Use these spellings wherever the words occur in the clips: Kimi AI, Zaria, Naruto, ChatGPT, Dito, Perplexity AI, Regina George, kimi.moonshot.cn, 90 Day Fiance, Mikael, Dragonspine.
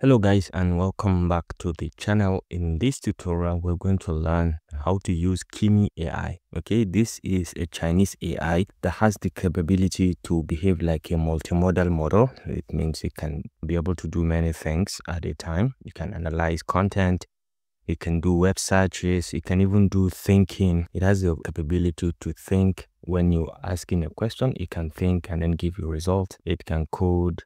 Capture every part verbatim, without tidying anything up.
Hello guys, and welcome back to the channel. In this tutorial we're going to learn how to use Kimi A I. Okay, this is a Chinese A I that has the capability to behave like a multimodal model. It means it can be able to do many things at a time. You can analyze content, it can do web searches, it can even do thinking. It has the capability to think. When you're asking a question, it can think and then give you a result. It can code,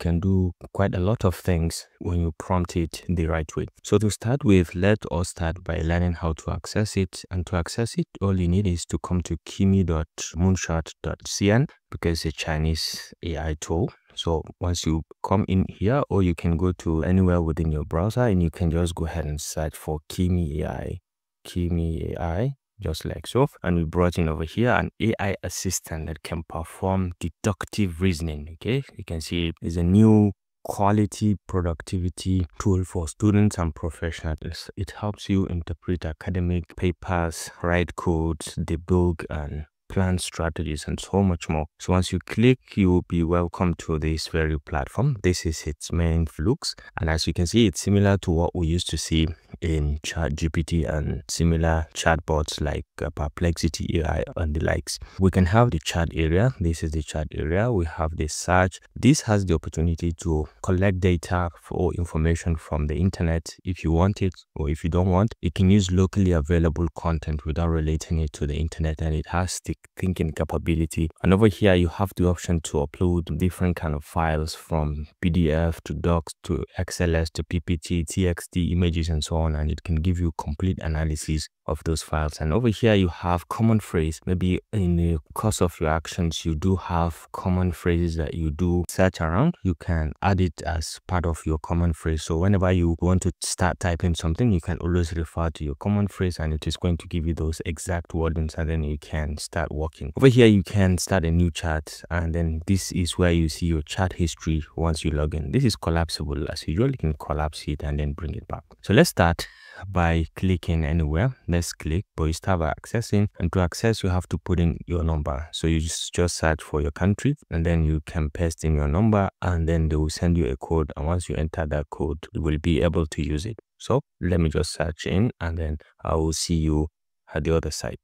can do quite a lot of things when you prompt it the right way. So to start with, let us start by learning how to access it. And to access it, all you need is to come to kimi dot moonshot dot c n because it's a Chinese A I tool. So once you come in here, or you can go to anywhere within your browser and you can just go ahead and search for Kimi A I. Kimi A I, just like so. And we brought in over here an A I assistant that can perform deductive reasoning. Okay, you can see it is a new quality productivity tool for students and professionals. It helps you interpret academic papers, write codes, debug and plan strategies, and so much more. So once you click, you will be welcome to this very platform. This is its main looks, and as you can see, it's similar to what we used to see in ChatGPT and similar chatbots like uh, Perplexity A I and the likes. We can have the chat area. This is the chat area. We have the search. This has the opportunity to collect data or information from the internet if you want it, or if you don't want. It can use locally available content without relating it to the internet, and it has the thinking capability. And over here you have the option to upload different kind of files, from P D F to docs to X L S to P P T, T X T, images and so on, and it can give you complete analysis of those files. And over here you have common phrase. Maybe in the course of your actions you do have common phrases that you do search around. You can add it as part of your common phrase, so whenever you want to start typing something, you can always refer to your common phrase and it is going to give you those exact wordings, and then you can start working. Over here you can start a new chat, and then this is where you see your chat history once you log in. This is collapsible as usual. You can collapse it and then bring it back. So let's start by clicking anywhere. Let's click, but you start by accessing, and to access you have to put in your number. So you just, just search for your country, and then you can paste in your number, and then they will send you a code, and once you enter that code you will be able to use it. So let me just search in, and then I will see you at the other side.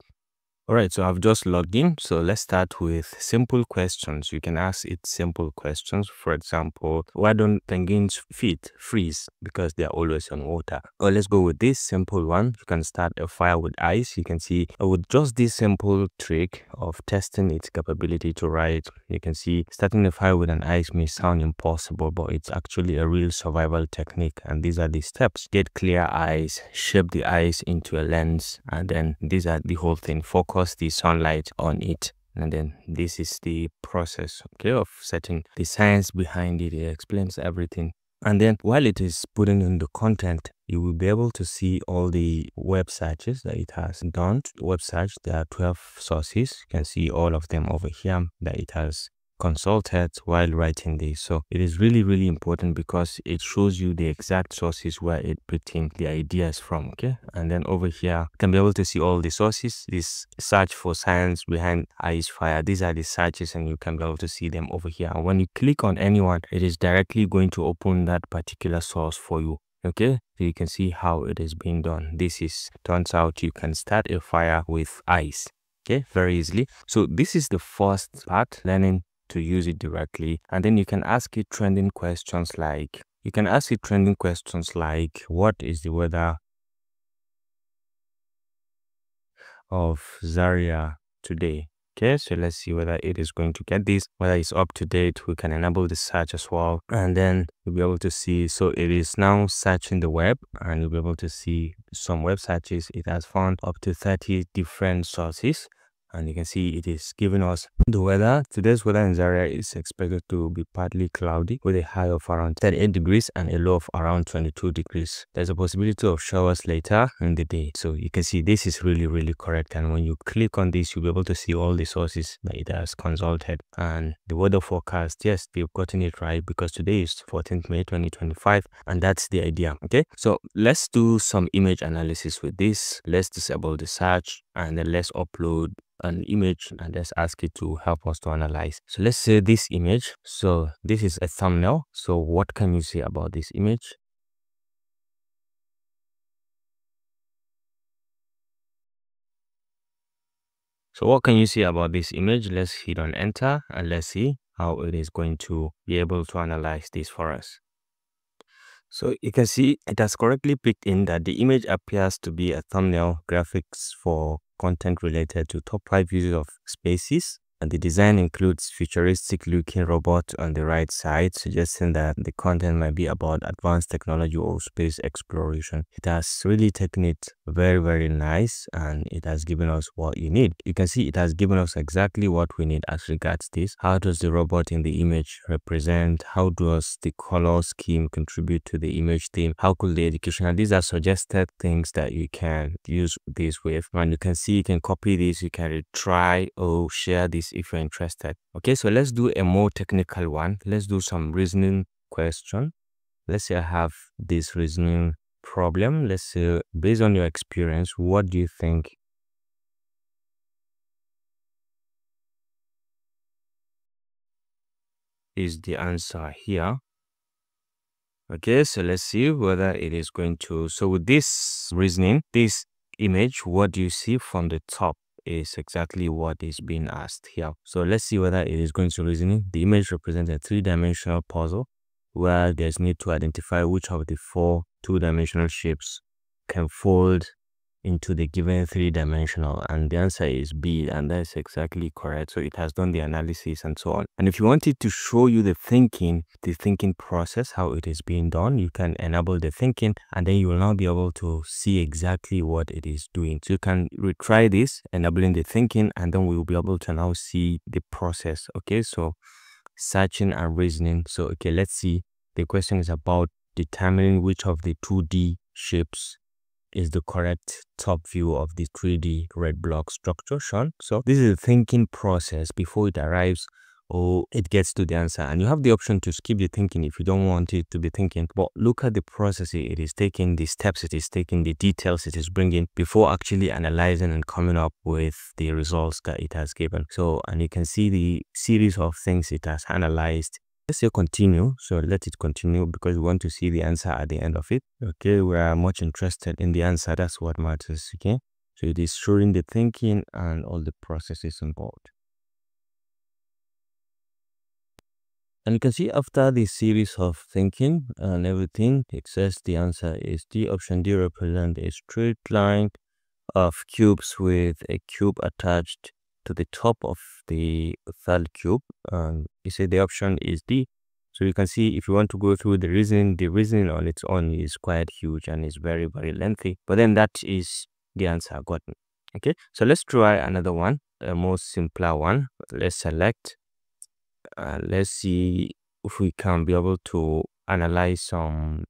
All right, so I've just logged in. So let's start with simple questions. You can ask it simple questions. For example, why don't penguins' feet freeze? Because they're always on water. Or let's go with this simple one. You can start a fire with ice. You can see with just this simple trick of testing its capability to write, you can see starting a fire with an ice may sound impossible, but it's actually a real survival technique. And these are the steps. Get clear ice, shape the ice into a lens, and then these are the whole thing. Focus the sunlight on it, and then this is the process, okay, of setting the science behind it. It explains everything, and then while it is putting in the content, you will be able to see all the web searches that it has done. Web search, there are twelve sources. You can see all of them over here that it has consulted while writing this. So it is really, really important because it shows you the exact sources where it obtained the ideas from. Okay, and then over here you can be able to see all the sources. This search for science behind ice fire, these are the searches, and you can be able to see them over here. And when you click on anyone, it is directly going to open that particular source for you. Okay, so you can see how it is being done. This is, turns out you can start a fire with ice, okay, very easily. So this is the first part, learning to use it directly. And then you can ask it trending questions like, you can ask it trending questions like, what is the weather of Zaria today? Okay, so let's see whether it is going to get this, whether it's up to date. We can enable the search as well, and then you'll be able to see. So it is now searching the web, and you'll be able to see some web searches. It has found up to thirty different sources. And you can see it is giving us the weather. Today's weather in Zaria is expected to be partly cloudy with a high of around thirty-eight degrees and a low of around twenty-two degrees. There's a possibility of showers later in the day. So you can see this is really, really correct. And when you click on this, you'll be able to see all the sources that it has consulted. And the weather forecast, yes, they've gotten it right because today is fourteenth May twenty twenty-five. And that's the idea. Okay, so let's do some image analysis with this. Let's disable the search. and then let's upload an image and let's ask it to help us to analyze. So let's say this image. So this is a thumbnail. So what can you say about this image? So what can you say about this image? Let's hit on enter and let's see how it is going to be able to analyze this for us. So you can see it has correctly picked in that the image appears to be a thumbnail graphics for content related to top five views of spaces. And the design includes futuristic looking robot on the right side, suggesting that the content might be about advanced technology or space exploration. It has really taken it very, very nice, and it has given us what you need. You can see it has given us exactly what we need as regards this. How does the robot in the image represent? How does the color scheme contribute to the image theme? How could the educational? These are suggested things that you can use this with. And you can see you can copy this, you can retry or share this if you're interested. Okay, so let's do a more technical one. Let's do some reasoning question. Let's say I have this reasoning problem. Let's say, based on your experience, what do you think? Is the answer here? Okay, so let's see whether it is going to. So with this reasoning, this image, what do you see from the top? Is exactly what is being asked here. So let's see whether it is going to reason. The image represents a three-dimensional puzzle where there's need to identify which of the four two-dimensional shapes can fold into the given three-dimensional, and the answer is B, and that's exactly correct. So it has done the analysis and so on. And if you wanted to show you the thinking, the thinking process, how it is being done, you can enable the thinking, and then you will now be able to see exactly what it is doing. So you can retry this, enabling the thinking, and then we will be able to now see the process. Okay, so searching and reasoning. So okay, let's see. The question is about determining which of the two D shapes is the correct top view of the three D red block structure shown. So this is the thinking process before it arrives or it gets to the answer, and you have the option to skip the thinking if you don't want it to be thinking. But look at the process it is taking, the steps it is taking, the details it is bringing before actually analyzing and coming up with the results that it has given. So, and you can see the series of things it has analyzed. Let's say continue. So let it continue because we want to see the answer at the end of it. Okay, we are much interested in the answer. That's what matters. Okay, so it is showing the thinking and all the processes involved. And you can see after the series of thinking and everything, it says the answer is D. Option D represents a straight line of cubes with a cube attached to the top of the third cube, and you say the option is D. So you can see if you want to go through the reasoning, the reasoning on its own is quite huge and is very, very lengthy, but then that is the answer gotten. Okay, so let's try another one, a more simpler one. Let's select and uh, let's see if we can be able to analyze some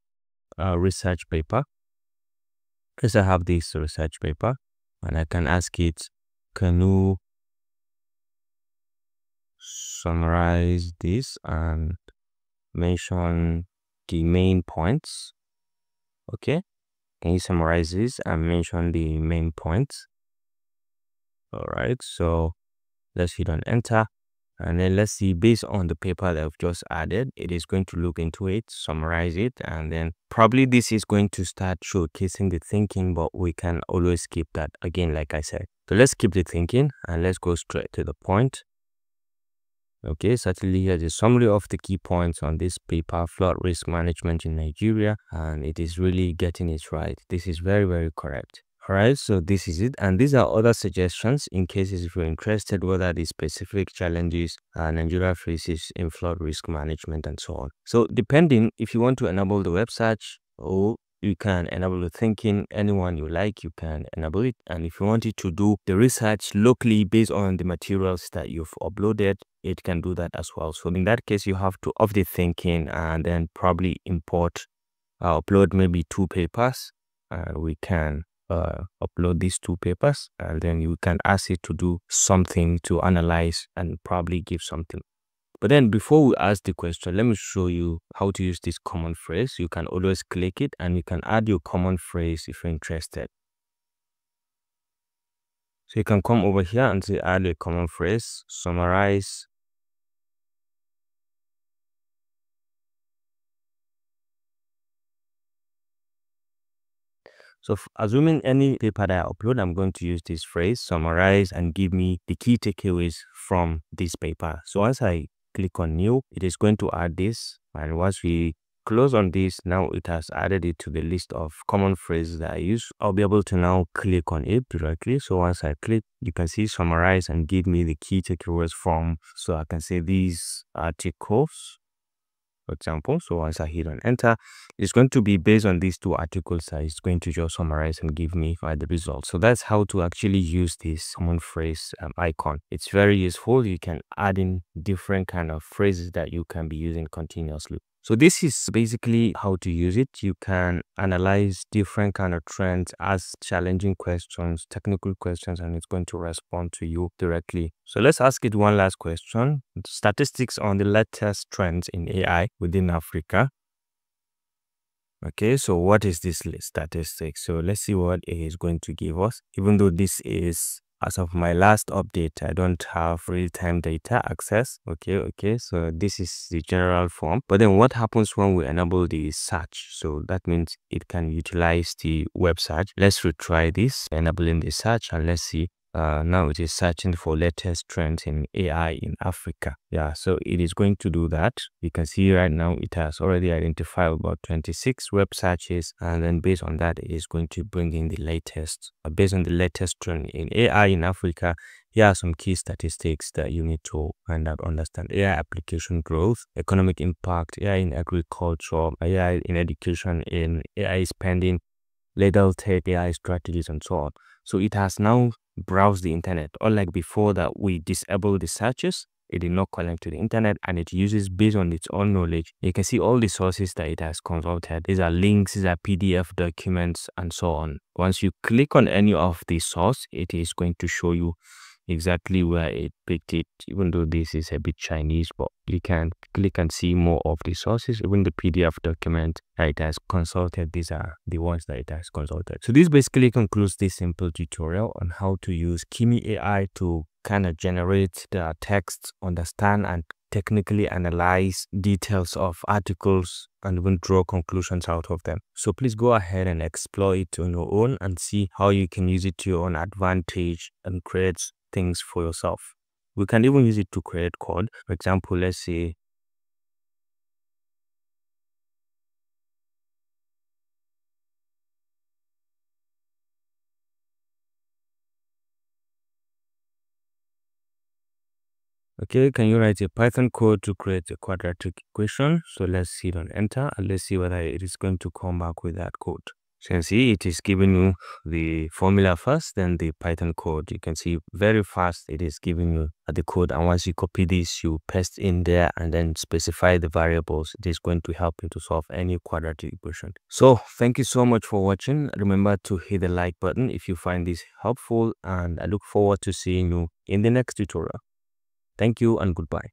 uh, research paper. Because I have this research paper and I can ask it, can you summarize this and mention the main points? Okay, can you summarize this and mention the main points? All right, so let's hit on enter and then let's see, based on the paper that I've just added, it is going to look into it, summarize it, and then probably this is going to start showcasing the thinking, but we can always skip that again, like I said. So let's skip the thinking and let's go straight to the point. Okay, certainly here's a summary of the key points on this paper, flood risk management in Nigeria, and it is really getting it right. This is very, very correct. All right, so this is it. And these are other suggestions in cases if you're interested, whether the specific challenges uh, Nigeria faces in flood risk management and so on. So depending if you want to enable the web search, or you can enable the thinking, anyone you like, you can enable it. And if you wanted to do the research locally based on the materials that you've uploaded, it can do that as well. So in that case, you have to off the thinking and then probably import, uh, upload maybe two papers. Uh, we can uh, upload these two papers and then you can ask it to do something to analyze and probably give something. But then before we ask the question, let me show you how to use this common phrase. You can always click it and you can add your common phrase if you're interested. So you can come over here and say add a common phrase, summarize. So assuming any paper that I upload, I'm going to use this phrase, summarize, and give me the key takeaways from this paper. So once I click on new, it is going to add this. And once we close on this, now it has added it to the list of common phrases that I use. I'll be able to now click on it directly. So once I click, you can see summarize and give me the key takeaways from. So I can say these articles, for example. So once I hit on enter, it's going to be based on these two articles that it's going to just summarize and give me uh, the results. So that's how to actually use this common phrase um, icon. It's very useful. You can add in different kind of phrases that you can be using continuously. So this is basically how to use it. You can analyze different kind of trends, ask challenging questions, technical questions, and it's going to respond to you directly. So let's ask it one last question. Statistics on the latest trends in A I within Africa. Okay, so what is this statistics? So let's see what it is going to give us. Even though this is as of my last update, I don't have real-time data access. Okay, okay. So this is the general form. But then what happens when we enable the search? So that means it can utilize the web search. Let's retry this, enabling the search, and let's see. Uh, now it is searching for latest trends in A I in Africa. Yeah, so it is going to do that. You can see right now it has already identified about twenty-six web searches, and then based on that, it is going to bring in the latest, uh, based on the latest trend in A I in Africa. Here are some key statistics that you need to find out, understand. A I application growth, economic impact, A I in agriculture, A I in education, in A I spending, legal tech, A I strategies, and so on. So it has now browse the internet. Unlike before that we disabled the searches, it did not connect to the internet, and it uses based on its own knowledge. You can see all the sources that it has consulted. These are links, these are P D F documents, and so on. Once you click on any of the source, it is going to show you exactly where it picked it, even though this is a bit Chinese, but you can click and see more of the sources, even the P D F document that it has consulted. These are the ones that it has consulted. So this basically concludes this simple tutorial on how to use Kimi A I to kind of generate the text, understand and technically analyze details of articles, and even draw conclusions out of them. So please go ahead and explore it on your own and see how you can use it to your own advantage and create things for yourself. We can even use it to create code. For example, let's say okay, can you write a Python code to create a quadratic equation? So let's hit on enter and let's see whether it is going to come back with that code. So you can see it is giving you the formula first, then the Python code. You can see very fast it is giving you the code, and once you copy this, you paste in there and then specify the variables. It is going to help you to solve any quadratic equation. So thank you so much for watching. Remember to hit the like button if you find this helpful, and I look forward to seeing you in the next tutorial. Thank you and goodbye.